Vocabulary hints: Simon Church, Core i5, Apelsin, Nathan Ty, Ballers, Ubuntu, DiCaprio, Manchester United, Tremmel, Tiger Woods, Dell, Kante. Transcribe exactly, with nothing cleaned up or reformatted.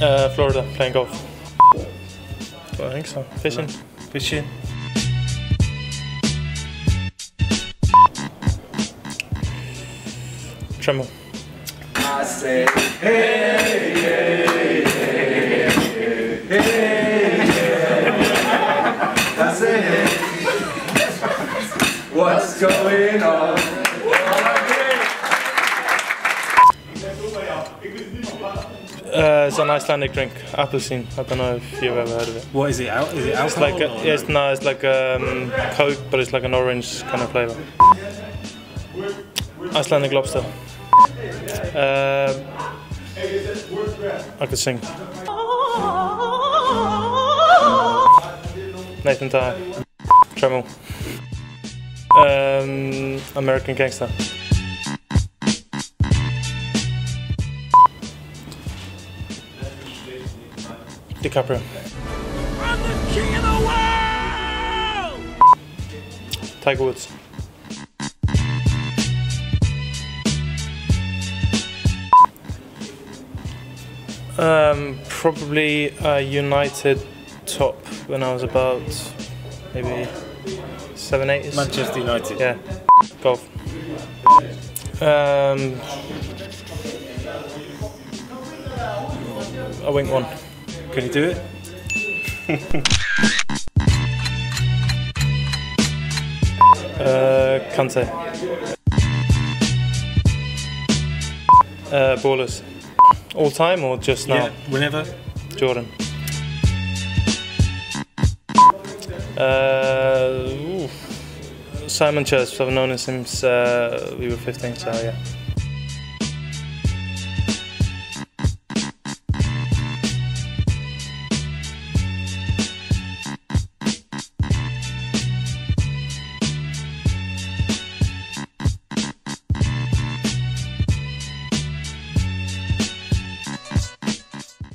Uh, Florida, playing golf. I think so. Fishing. Fishing. Tremmel. I say, hey, hey, hey, hey, hey, hey. I say, hey. What's going on? Uh, it's an Icelandic drink, Apelsin. I don't know if you've ever heard of it. What is it? Al is it alcohol? It's like a, or it's, no, it's like um, Coke, but it's like an orange kind of flavour. Icelandic lobster. Uh, I could sing. Nathan Ty. Tremmel. Um, American Gangster. DiCaprio. I'm the king of the world! Tiger Woods. Um, probably a United top when I was about maybe seven, eight. Manchester United. Yeah. Golf. Um, I wink one. Can you do it? uh, Kante. Uh, Ballers. All time or just now? Yeah, whenever. Jordan. Uh, Simon Church. I've known him since uh, we were fifteen, so yeah.